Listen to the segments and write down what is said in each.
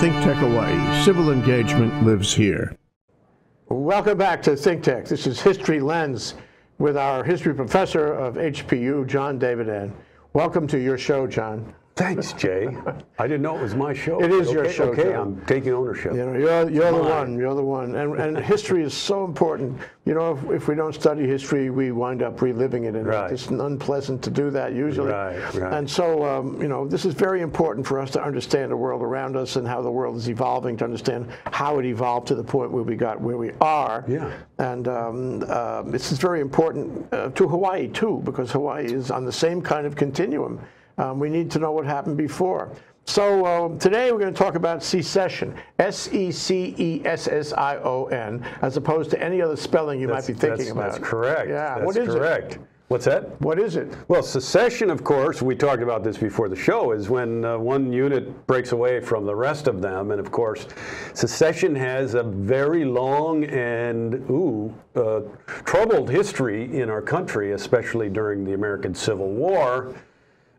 Think Tech Hawaii. Civil engagement lives here. Welcome back to Think Tech. This is History Lens with our history professor of HPU, Jon Davidann. Welcome to your show, John. Thanks, Jay. I didn't know it was my show. It is your show, Jay. I'm taking ownership. You know, you're the one. You're the one. And history is so important. You know, if we don't study history, we wind up reliving it, and right. It's unpleasant to do that usually. Right, right. And so, you know, this is very important for us to understand the world around us and how the world is evolving, to understand how it evolved to the point where we got where we are. Yeah. And this is very important to Hawaii too, because Hawaii is on the same kind of continuum. We need to know what happened before. So today we're going to talk about secession, S-E-C-E-S-S-I-O-N, as opposed to any other spelling you might be thinking about. That's correct. Yeah. That's correct. What's that? What is it? Well, secession, of course, we talked about this before the show, is when one unit breaks away from the rest of them. And, of course, secession has a very long and troubled history in our country, especially during the American Civil War.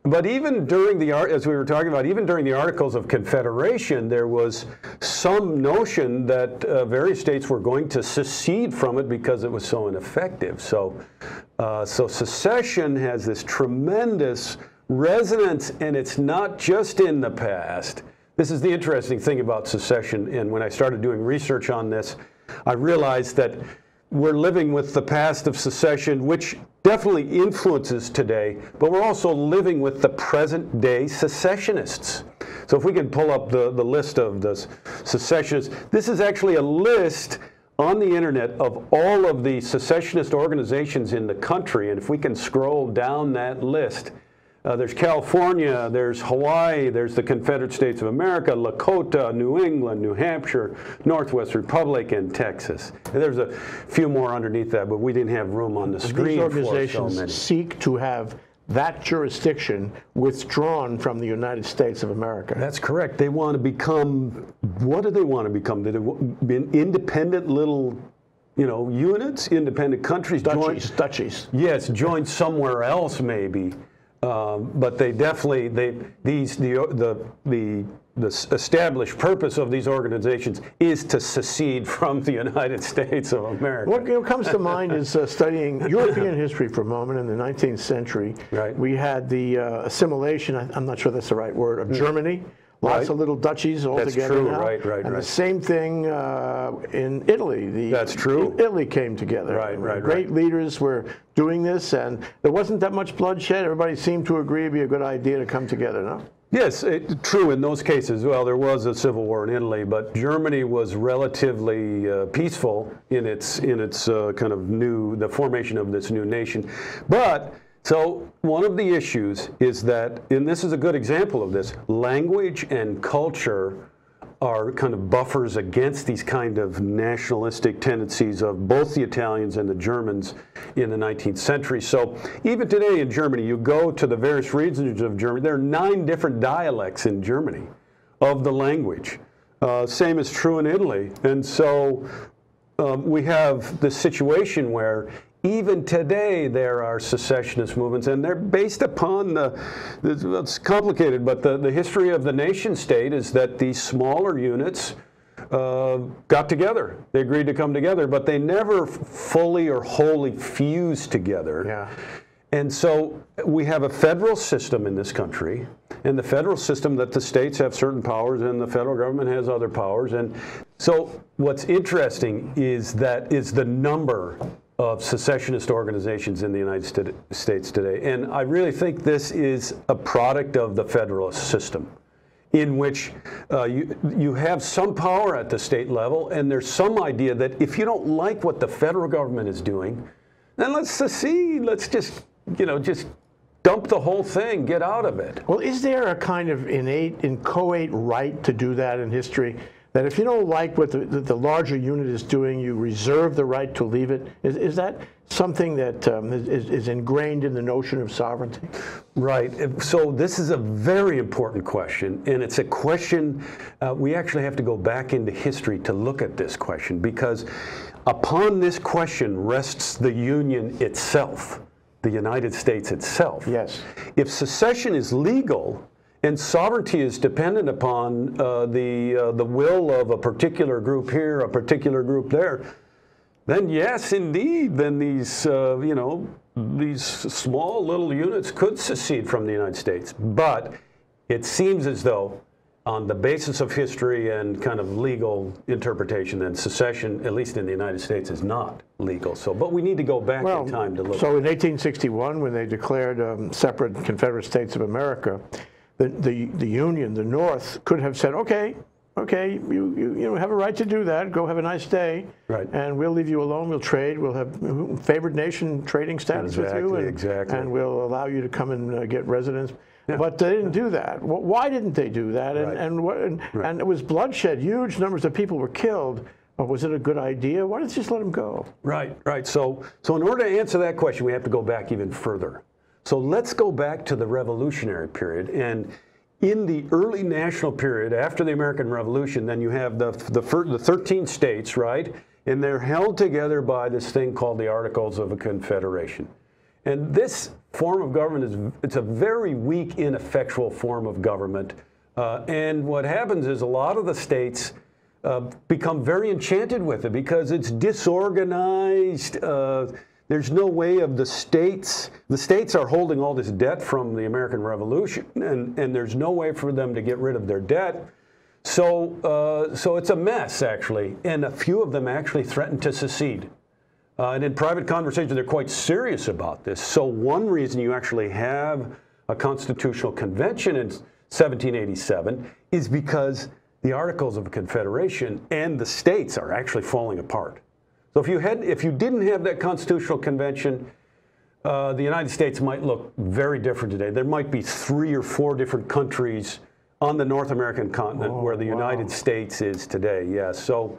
But even during the, as we were talking about, even during the Articles of Confederation, there was some notion that various states were going to secede from it because it was so ineffective. So, so secession has this tremendous resonance, and it's not just in the past. This is the interesting thing about secession, and when I started doing research on this, I realized that we're living with the past of secession, which definitely influences today, but we're also living with the present-day secessionists. So if we can pull up the list of the secessionists, this is actually a list on the internet of all of the secessionist organizations in the country, and if we can scroll down that list, there's California, there's Hawaii, there's the Confederate States of America, Lakota, New England, New Hampshire, Northwest Republic, and Texas. And there's a few more underneath that, but we didn't have room on the screen for so many. These organizations seek to have that jurisdiction withdrawn from the United States of America. That's correct. They want to become, what do they want to become? They want independent little, you know, units, independent countries. Duchies. Duchies. Yes, joined somewhere else maybe. But they definitely, the established purpose of these organizations is to secede from the United States of America. What comes to mind is studying European history for a moment. In the 19th century, right. We had the assimilation, I'm not sure that's the right word, of Germany. Lots right. of little duchies all together true. Now. Right, right, and right. the same thing in Italy. That's true. Italy came together. Right, right, great right. leaders were doing this, and there wasn't that much bloodshed. Everybody seemed to agree it'd be a good idea to come together, no? Yes, true in those cases. Well, there was a civil war in Italy, but Germany was relatively peaceful in its kind of the formation of this new nation. But so one of the issues is that, and this is a good example of this, language and culture are kind of buffers against these kind of nationalistic tendencies of both the Italians and the Germans in the 19th century. So even today in Germany, you go to the various regions of Germany, there are 9 different dialects in Germany of the language. Same is true in Italy. And so we have this situation where even today, there are secessionist movements, and they're based upon it's complicated, but the history of the nation state is that these smaller units got together. They agreed to come together, but they never fully or wholly fused together. Yeah. And so we have a federal system in this country, and the federal system that the states have certain powers and the federal government has other powers. And so what's interesting is that is the number of secessionist organizations in the United States today. And I really think this is a product of the Federalist system, in which you have some power at the state level, and there's some idea that if you don't like what the federal government is doing, then let's secede, let's just, you know, just dump the whole thing, get out of it. Well, is there a kind of innate, inchoate right to do that in history? That if you don't like what the larger unit is doing, you reserve the right to leave it? Is that something that is ingrained in the notion of sovereignty? Right. So this is a very important question, and it's a question we actually have to go back into history to look at this question, because upon this question rests the Union itself, the United States itself. Yes. If secession is legal, And sovereignty is dependent upon the will of a particular group here, a particular group there. Then yes, indeed, then these you know, these small little units could secede from the United States. But it seems as though, on the basis of history and kind of legal interpretation, then secession, at least in the United States, is not legal. So, but we need to go back in time to look. So, in 1861, when they declared separate Confederate States of America, the Union, the North, could have said, "Okay, okay, you have a right to do that. Go have a nice day, right? And we'll leave you alone. We'll trade. We'll have favored nation trading status with you, and, and we'll allow you to come and get residence." Yeah. But they didn't do that. Why didn't they do that? And and it was bloodshed. Huge numbers of people were killed. Was it a good idea? Why didn't you just let them go? Right, right. So in order to answer that question, we have to go back even further. So let's go back to the Revolutionary period. And in the early national period, after the American Revolution, then you have the 13 states, right? And they're held together by this thing called the Articles of Confederation. And this form of government is—it's a very weak, ineffectual form of government. And what happens is a lot of the states become very enchanted with it because it's disorganized. There's no way of the states. The states are holding all this debt from the American Revolution, and there's no way for them to get rid of their debt. So it's a mess actually, and a few of them actually threaten to secede. And in private conversation, they're quite serious about this. So one reason you actually have a constitutional convention in 1787 is because the Articles of Confederation and the states are actually falling apart. So if you didn't have that constitutional convention, the United States might look very different today. There might be 3 or 4 different countries on the North American continent where the United States is today. Yeah. So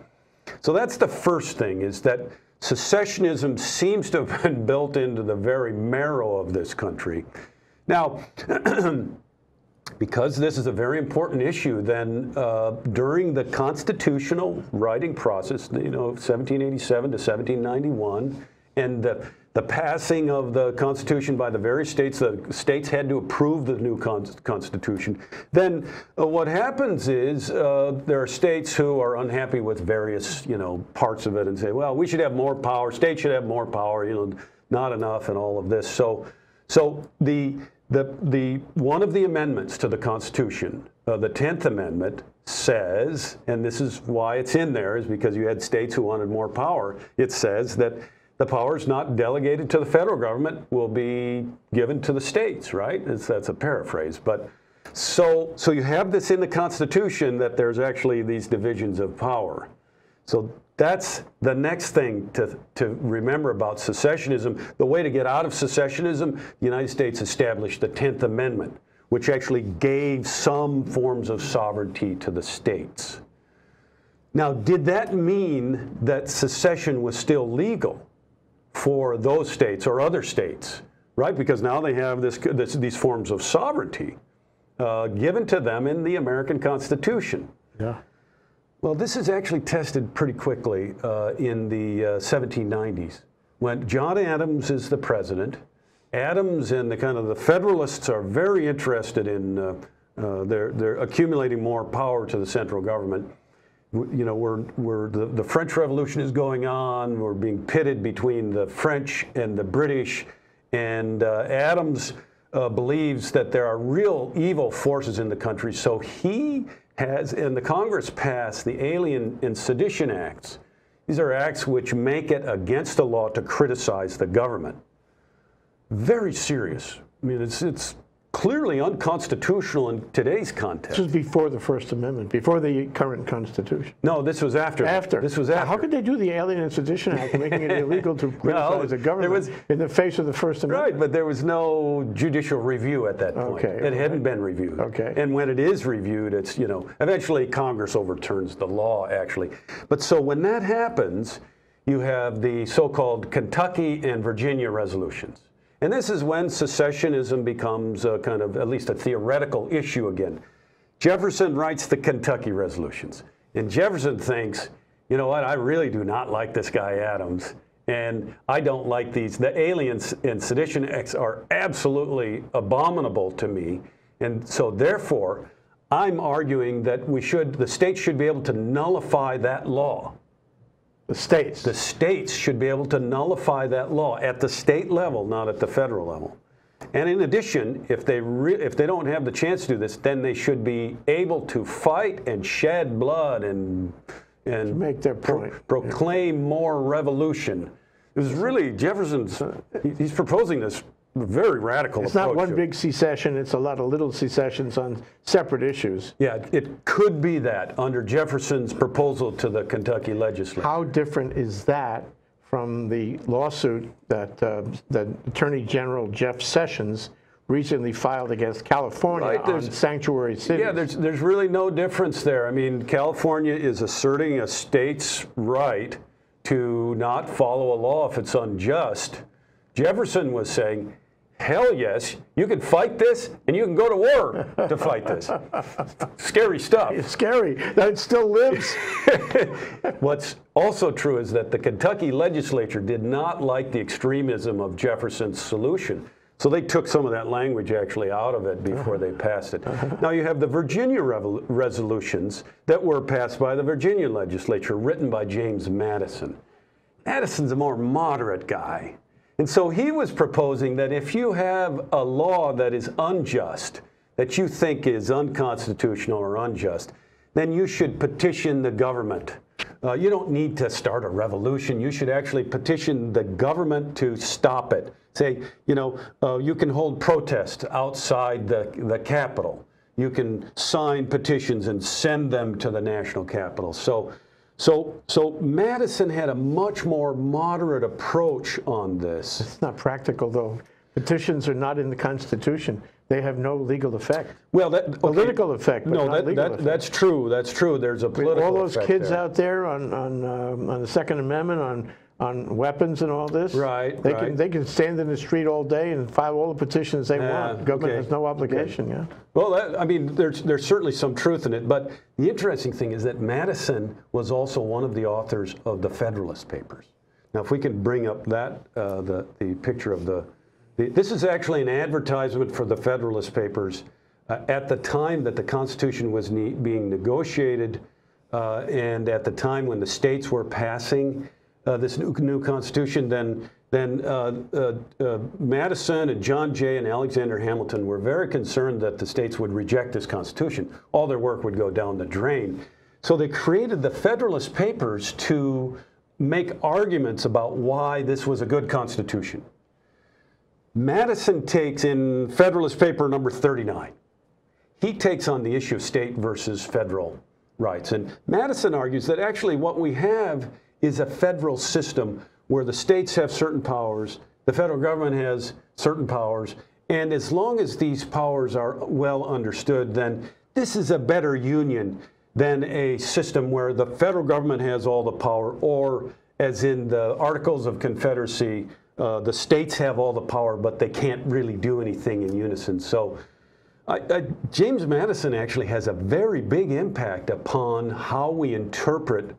that's the first thing, is that secessionism seems to have been built into the very marrow of this country. Now, because this is a very important issue, then during the constitutional writing process, you know, 1787 to 1791, and the passing of the Constitution by the various states, the states had to approve the new Constitution. Then what happens is there are states who are unhappy with various, you know, parts of it and say, well, we should have more power. States should have more power. You know, not enough, and all of this. So the one of the amendments to the Constitution, the 10th Amendment, says, and this is why it's in there, is because you had states who wanted more power. It says that the powers not delegated to the federal government will be given to the states, right? That's a paraphrase. But so you have this in the Constitution, that there's actually these divisions of power. So that's the next thing to remember about secessionism. The way to get out of secessionism, the United States established the 10th Amendment, which actually gave some forms of sovereignty to the states. Now, did that mean that secession was still legal for those states or other states, right? Because now they have these forms of sovereignty given to them in the American Constitution. Yeah. Well, this is actually tested pretty quickly in the 1790s, when John Adams is the president. Adams and the Federalists are very interested in they're accumulating more power to the central government. You know, the French Revolution is going on. We're being pitted between the French and the British, and Adams believes that there are real evil forces in the country. So he has, and the Congress passed the Alien and Sedition Acts. These are acts which make it against the law to criticize the government. Very serious. I mean, it's clearly unconstitutional in today's context. This was before the First Amendment, before the current Constitution. No, this was after. After. This was after. Now, how could they do the Alien and Sedition Act, making it illegal to criticize the government in the face of the First Amendment? Right, but there was no judicial review at that point. Okay, it hadn't been reviewed. Okay. And when it is reviewed, it's, you know, eventually Congress overturns the law, actually. But so when that happens, you have the so-called Kentucky and Virginia Resolutions. And this is when secessionism becomes a kind of, at least a theoretical issue again. Jefferson writes the Kentucky Resolutions. And Jefferson thinks, you know what, I really do not like this guy Adams. And I don't like these. The Alien and Sedition Acts are absolutely abominable to me. And so therefore, I'm arguing that we should, the states should be able to nullify that law. The states? The states should be able to nullify that law at the state level, not at the federal level. And in addition, if they don't have the chance to do this, then they should be able to fight and shed blood and to make their point. Proclaim more revolution. It was really Jefferson's, he's proposing this very radical approach. It's not one big secession, it's a lot of little secessions on separate issues. Yeah, it could be that under Jefferson's proposal to the Kentucky legislature. How different is that from the lawsuit that the Attorney General Jeff Sessions recently filed against California on sanctuary cities? Yeah, there's really no difference there. I mean, California is asserting a state's right to not follow a law if it's unjust. Jefferson was saying, hell yes, you can fight this, and you can go to war to fight this. Scary stuff. It's scary that it still lives. What's also true is that the Kentucky legislature did not like the extremism of Jefferson's solution. So they took some of that language actually out of it before they passed it. Now you have the Virginia resolutions that were passed by the Virginia legislature, written by James Madison. Madison's a more moderate guy. And so he was proposing that if you have a law that is unjust, that you think is unconstitutional or unjust, then you should petition the government. You don't need to start a revolution. You should actually petition the government to stop it. Say, you know, you can hold protests outside the Capitol. You can sign petitions and send them to the national Capitol. So Madison had a much more moderate approach on this. It's not practical, though. Petitions are not in the Constitution. They have no legal effect. Well, political effect, but not legal effect. That's true. That's true. There's a political effect. All those kids out there on the Second Amendment, on weapons and all this. Right. They can stand in the street all day and file all the petitions they want. Government has no obligation. Yeah. Well, I mean, there's certainly some truth in it, but the interesting thing is that Madison was also one of the authors of the Federalist Papers. Now, if we can bring up that the picture of the this is actually an advertisement for the Federalist Papers at the time that the Constitution was being negotiated, and at the time when the states were passing this new Constitution, then Madison and John Jay and Alexander Hamilton were very concerned that the states would reject this Constitution. All their work would go down the drain. So they created the Federalist Papers to make arguments about why this was a good Constitution. Madison takes, in Federalist Paper number 39, he takes on the issue of state versus federal rights. And Madison argues that actually what we have is a federal system where the states have certain powers, the federal government has certain powers, and as long as these powers are well understood, then this is a better union than a system where the federal government has all the power, or as in the Articles of Confederation, the states have all the power, but they can't really do anything in unison. So James Madison actually has a very big impact upon how we interpret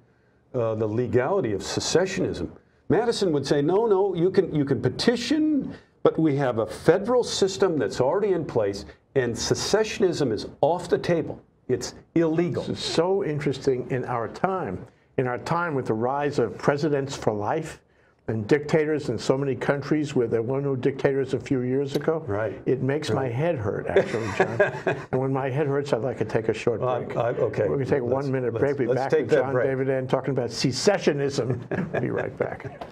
the legality of secessionism. Madison would say, no, no, you can petition, but we have a federal system that's already in place, and secessionism is off the table. It's illegal. This is so interesting in our time. In our time, with the rise of presidents for life and dictators in so many countries where there were no dictators a few years ago, right. It makes my head hurt, actually, John. And when my head hurts, I'd like to take a short break. Okay. We're going to take a one-minute break. We'll be back with Jon Davidann talking about secessionism. We'll be right back.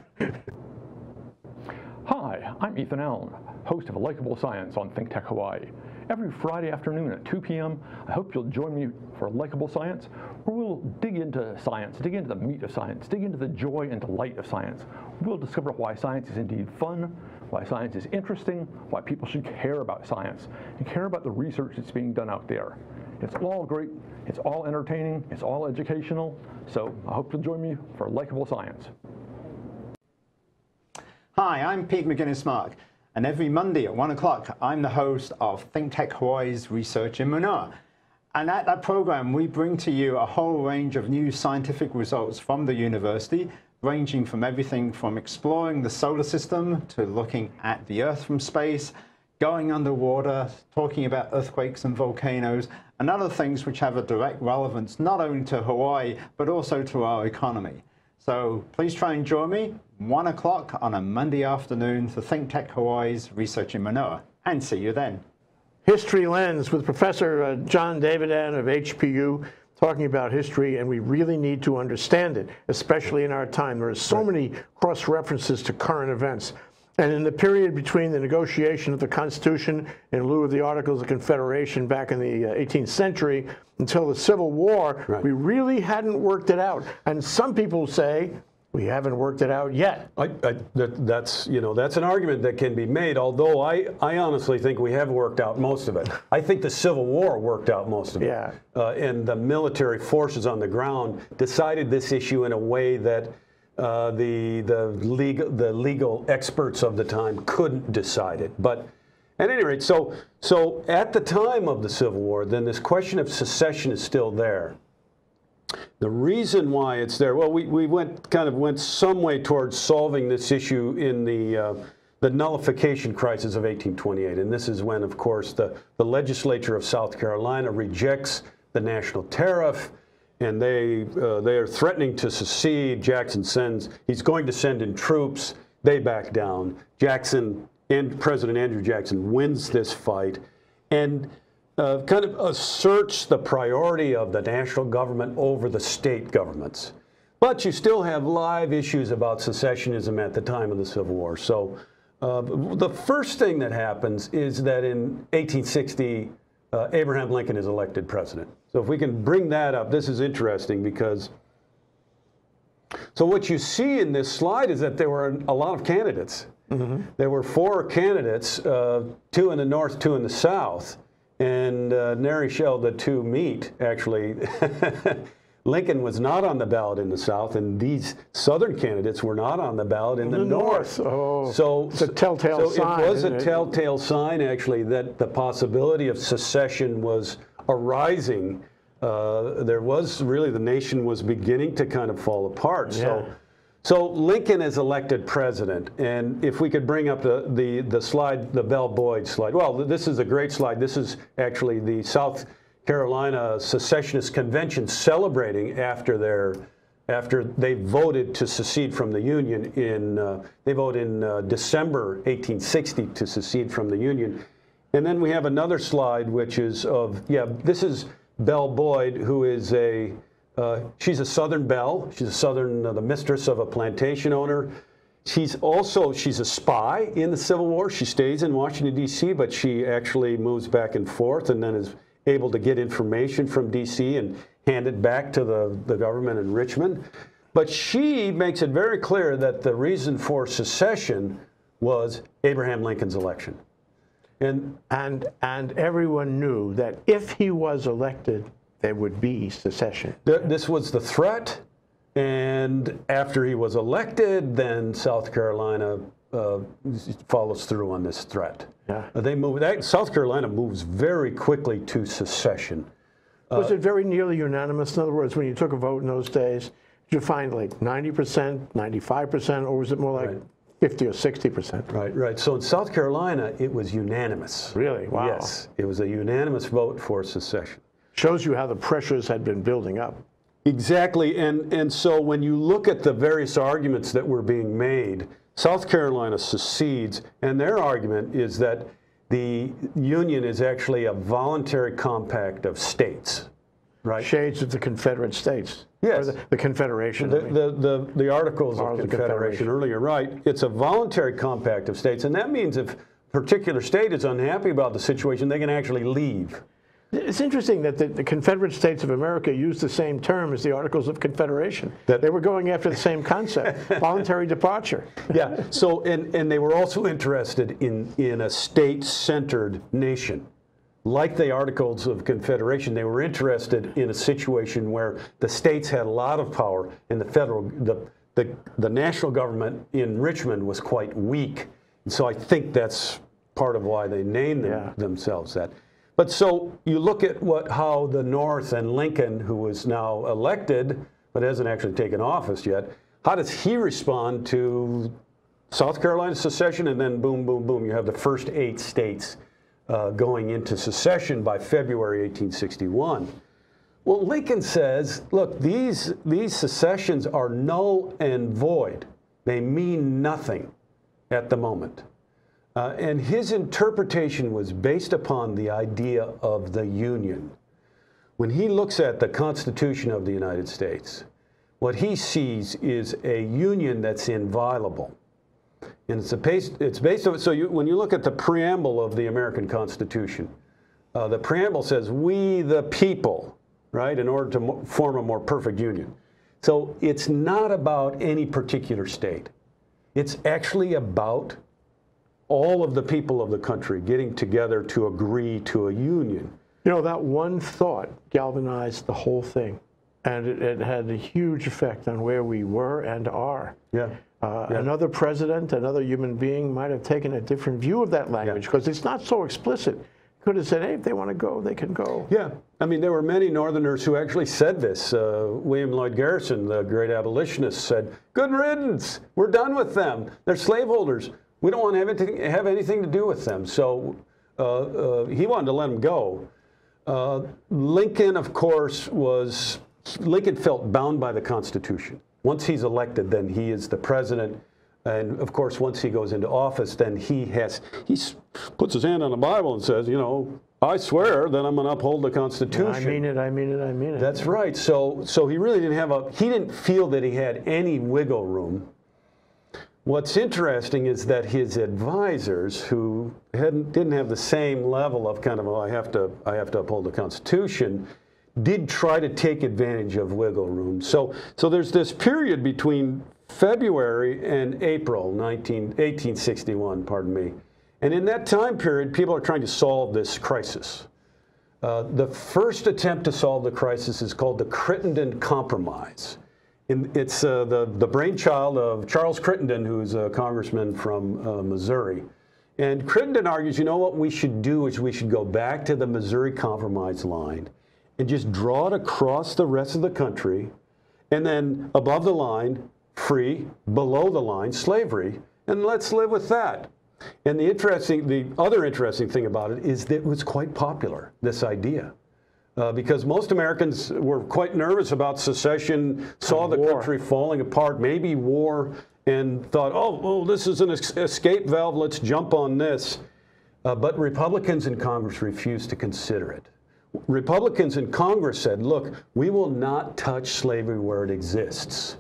Hi, I'm Ethan Elm, host of Likeable Science on Think Tech Hawaii. Every Friday afternoon at 2 p.m., I hope you'll join me for Likeable Science, where we'll dig into science, dig into the meat of science, dig into the joy and delight of science. We'll discover why science is indeed fun, why science is interesting, why people should care about science, and care about the research that's being done out there. It's all great, it's all entertaining, it's all educational, so I hope you'll join me for Likeable Science. Hi, I'm Pete McGuinness-Mark, and every Monday at 1 o'clock, I'm the host of Think Tech Hawaii's Research in Manoa. And at that program, we bring to you a whole range of new scientific results from the university, ranging from everything from exploring the solar system to looking at the Earth from space going underwater, talking about earthquakes and volcanoes, and other things which have a direct relevance not only to Hawaii, but also to our economy. So please try and join me 1 o'clock on a Monday afternoon for Think Tech Hawaii's Research in Manoa, and see you then. History Lens with Professor Jon Davidann of HPU, talking about history, and we really need to understand it, especially in our time. There are so many cross-references to current events. And in the period between the negotiation of the Constitution in lieu of the Articles of Confederation back in the 18th century until the Civil War, we really hadn't worked it out. And some people say we haven't worked it out yet. That's, you know, that's an argument that can be made, although I honestly think we have worked out most of it. I think the Civil War worked out most of it. Yeah. And the military forces on the ground decided this issue in a way that the legal experts of the time couldn't decide it. But at any rate, so at the time of the Civil War, then this question of secession is still there. The reason why it's there, well, we kind of went some way towards solving this issue in the nullification crisis of 1828, and this is when, of course, the legislature of South Carolina rejects the national tariff. And they are threatening to secede. Jackson sends, he's going to send in troops. They back down. Jackson, and President Andrew Jackson, wins this fight and kind of asserts the priority of the national government over the state governments. But you still have live issues about secessionism at the time of the Civil War. So the first thing that happens is that in 1860, Abraham Lincoln is elected president. So if we can bring that up, this is interesting because, so what you see in this slide is that there were a lot of candidates. Mm-hmm. There were 4 candidates, 2 in the north, 2 in the south, and nary shall the 2 meet, actually. Lincoln was not on the ballot in the South, and these Southern candidates were not on the ballot in the North. Oh, so it's a telltale sign. It was a telltale sign, actually, that the possibility of secession was arising. There was really, the nation was beginning to kind of fall apart. Yeah. So Lincoln is elected president, and if we could bring up the slide, the Belle Boyd slide. Well, this is a great slide. This is actually the South Carolina Secessionist Convention celebrating after they voted to secede from the Union in they voted in December 1860 to secede from the Union. And then we have another slide which is of, yeah, this is Belle Boyd, who is a she's a Southern belle. She's a Southern the mistress of a plantation owner. She's a spy in the Civil War. She stays in Washington D.C., but she actually moves back and forth and then is able to get information from D.C. and hand it back to the government in Richmond. But she makes it very clear that the reason for secession was Abraham Lincoln's election. And everyone knew that if he was elected, there would be secession. This was the threat. And after he was elected, then South Carolina follows through on this threat. Yeah. South Carolina moves very quickly to secession. Was it very nearly unanimous? In other words, when you took a vote in those days, did you find like 90%, 95%, or was it more like 50 or 60%? Right, right. So in South Carolina, it was unanimous. Really? Wow. Yes, it was a unanimous vote for secession. Shows you how the pressures had been building up. Exactly, and so when you look at the various arguments that were being made, South Carolina secedes, and their argument is that the Union is actually a voluntary compact of states, right? Shades of the Confederate States. Yes. Or the Confederation. The Articles of Confederation earlier, right. It's a voluntary compact of states, and that means if a particular state is unhappy about the situation, they can actually leave. It's interesting that the Confederate States of America used the same term as the Articles of Confederation. They were going after the same concept, voluntary departure. Yeah, so, and they were also interested in a state-centered nation. Like the Articles of Confederation, they were interested in a situation where the states had a lot of power and the national government in Richmond was quite weak. And so I think that's part of why they named themselves that. But so you look at how the North and Lincoln, who is now elected but hasn't actually taken office yet, how does he respond to South Carolina secession, and then boom, boom, boom. You have the first 8 states going into secession by February 1861. Well, Lincoln says, look, these secessions are null and void. They mean nothing at the moment. And his interpretation was based upon the idea of the Union. When he looks at the Constitution of the United States, what he sees is a union that's inviolable. And it's based on, so when you look at the preamble of the American Constitution, the preamble says, we the people, right, in order to form a more perfect union. So it's not about any particular state. It's actually about all of the people of the country getting together to agree to a union. You know, that one thought galvanized the whole thing. And it had a huge effect on where we were and are. Yeah. Another president, another human being might have taken a different view of that language because it's not so explicit. Could have said, hey, if they want to go, they can go. Yeah. I mean, there were many Northerners who actually said this. William Lloyd Garrison, the great abolitionist, said, good riddance. We're done with them. They're slaveholders. We don't want to have anything to do with them. So he wanted to let them go. Lincoln, of course, was... Lincoln felt bound by the Constitution. Once he's elected, then he is the president. And of course, once he goes into office, then he puts his hand on the Bible and says, you know, I swear that I'm going to uphold the Constitution. I mean it, I mean it, I mean it. That's right. So he really didn't have a, he didn't feel that he had any wiggle room. What's interesting is that his advisors, who didn't have the same level of kind of, oh, I have to uphold the Constitution, did try to take advantage of wiggle room. So there's this period between February and April 1861, pardon me. And in that time period, people are trying to solve this crisis. The first attempt to solve the crisis is called the Crittenden Compromise. And it's the brainchild of Charles Crittenden, who's a congressman from Missouri. And Crittenden argues, you know what we should do is we should go back to the Missouri Compromise line and just draw it across the rest of the country, and then above the line, free, below the line, slavery, and let's live with that. And the other interesting thing about it is that it was quite popular, this idea, because most Americans were quite nervous about secession, saw the country falling apart, maybe war, and thought, oh, well, this is an escape valve, let's jump on this. But Republicans in Congress refused to consider it. Republicans in Congress said, look, we will not touch slavery where it exists,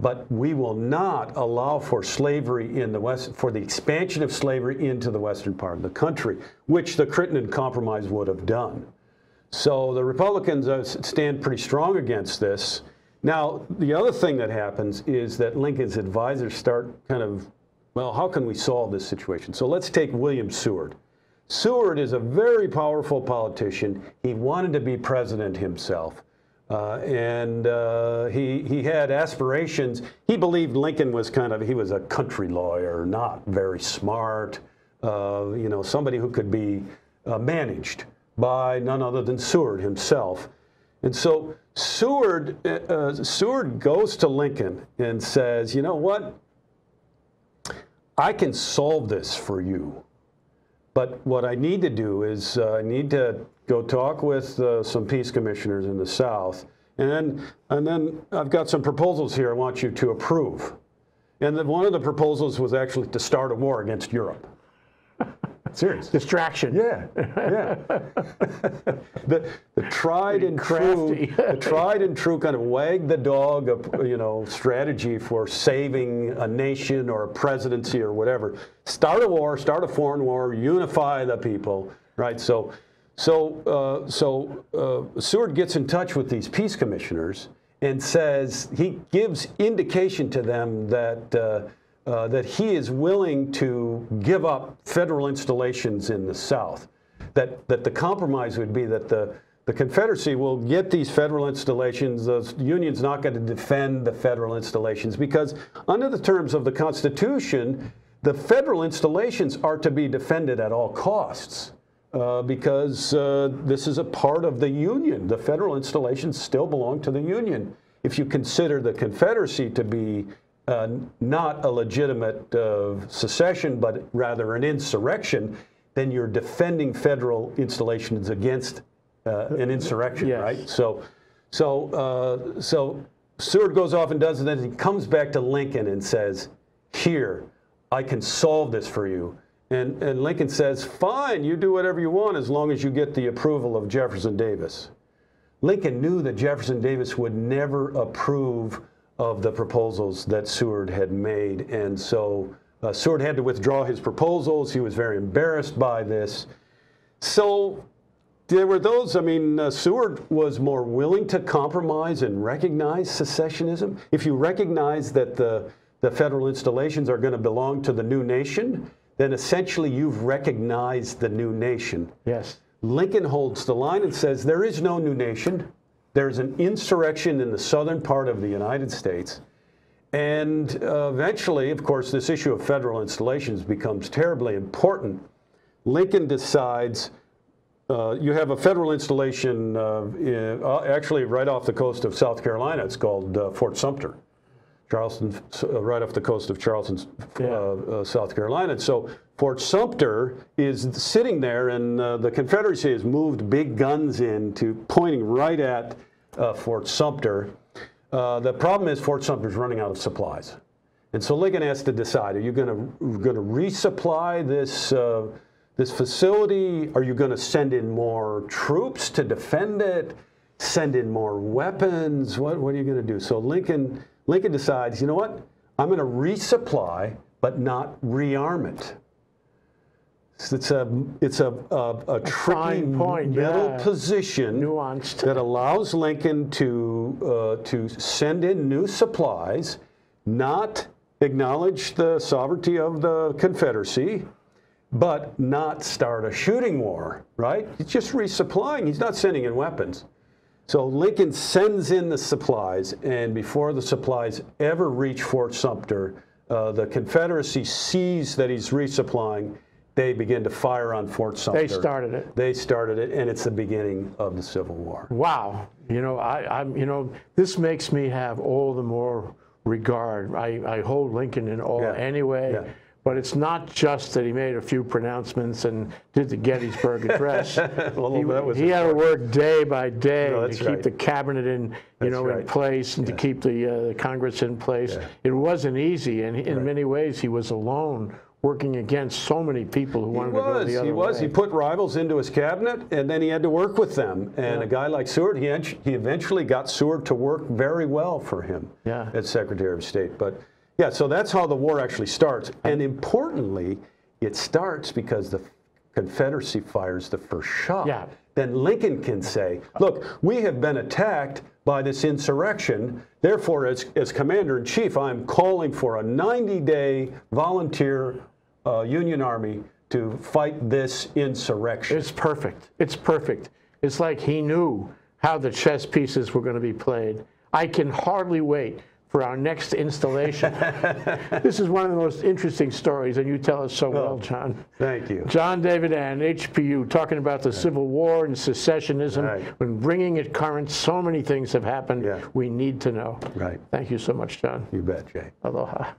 but we will not allow for slavery in the West, for the expansion of slavery into the western part of the country, which the Crittenden Compromise would have done. So the Republicans stand pretty strong against this. Now, the other thing that happens is that Lincoln's advisors start kind of, well, how can we solve this situation? So let's take William Seward. Seward is a very powerful politician. He wanted to be president himself, and he had aspirations. He believed Lincoln was kind of, he was a country lawyer, not very smart, you know, somebody who could be managed by none other than Seward himself. And so Seward goes to Lincoln and says, you know what, I can solve this for you. But what I need to do is I need to go talk with some peace commissioners in the South, and then I've got some proposals here I want you to approve. And then one of the proposals was actually to start a war against Europe. Serious. Distraction. Yeah, yeah. the tried and crafty. True, the tried and true kind of wag the dog, you know, strategy for saving a nation or a presidency or whatever. Start a war, start a foreign war, unify the people, right? So Seward gets in touch with these peace commissioners and says he gives indication to them that. That he is willing to give up federal installations in the South, that the compromise would be that the Confederacy will get these federal installations, the Union's not going to defend the federal installations, because under the terms of the Constitution, the federal installations are to be defended at all costs, because this is a part of the Union. The federal installations still belong to the Union. If you consider the Confederacy to be not a legitimate secession, but rather an insurrection, then you're defending federal installations against an insurrection, yes. Right? So Seward goes off and does it, and then he comes back to Lincoln and says, here, I can solve this for you. And Lincoln says, fine, you do whatever you want as long as you get the approval of Jefferson Davis. Lincoln knew that Jefferson Davis would never approve of the proposals that Seward had made, and so Seward had to withdraw his proposals. He was very embarrassed by this. So there were those, I mean, Seward was more willing to compromise and recognize secessionism. If you recognize that the federal installations are going to belong to the new nation, then essentially you've recognized the new nation. Yes. Lincoln holds the line and says there is no new nation. There's an insurrection in the southern part of the United States. And eventually, of course, this issue of federal installations becomes terribly important. Lincoln decides you have a federal installation actually right off the coast of South Carolina. It's called Fort Sumter. Charleston, right off the coast of Charleston, yeah. South Carolina. So Fort Sumter is sitting there, and the Confederacy has moved big guns in to pointing right at Fort Sumter. The problem is Fort Sumter is running out of supplies. And so Lincoln has to decide, are you going to resupply this facility? Are you going to send in more troops to defend it? Send in more weapons? What are you going to do? So Lincoln decides, you know what, I'm going to resupply, but not rearm it. It's a tricky middle yeah. position nuanced. That allows Lincoln to send in new supplies, not acknowledge the sovereignty of the Confederacy, but not start a shooting war, right? He's just resupplying. He's not sending in weapons. So Lincoln sends in the supplies, and before the supplies ever reach Fort Sumter, the Confederacy sees that he's resupplying. They begin to fire on Fort Sumter. They started it. They started it, and it's the beginning of the Civil War. Wow. You know, this makes me have all the more regard. I hold Lincoln in awe yeah. anyway. Yeah. But it's not just that he made a few pronouncements and did the Gettysburg Address. He had to work day by day to keep right. the cabinet in place and yeah. to keep the Congress in place. Yeah. It wasn't easy, and in right. many ways he was alone, working against so many people who wanted to go the other way. He put rivals into his cabinet, and then he had to work with them. And yeah. a guy like Seward, he eventually got Seward to work very well for him yeah. as Secretary of State. But yeah, so that's how the war actually starts. And importantly, it starts because the Confederacy fires the first shot. Yeah. Then Lincoln can say, look, we have been attacked by this insurrection. Therefore, as Commander-in-Chief, I'm calling for a 90-day volunteer Union Army to fight this insurrection. It's perfect. It's perfect. It's like he knew how the chess pieces were going to be played. I can hardly wait for our next installation. This is one of the most interesting stories, and you tell us so well, John. Thank you. Jon Davidann, HPU, talking about the right. Civil War and secessionism, right. when bringing it current, so many things have happened yeah. we need to know. Right. Thank you so much, John. You bet, Jay. Aloha.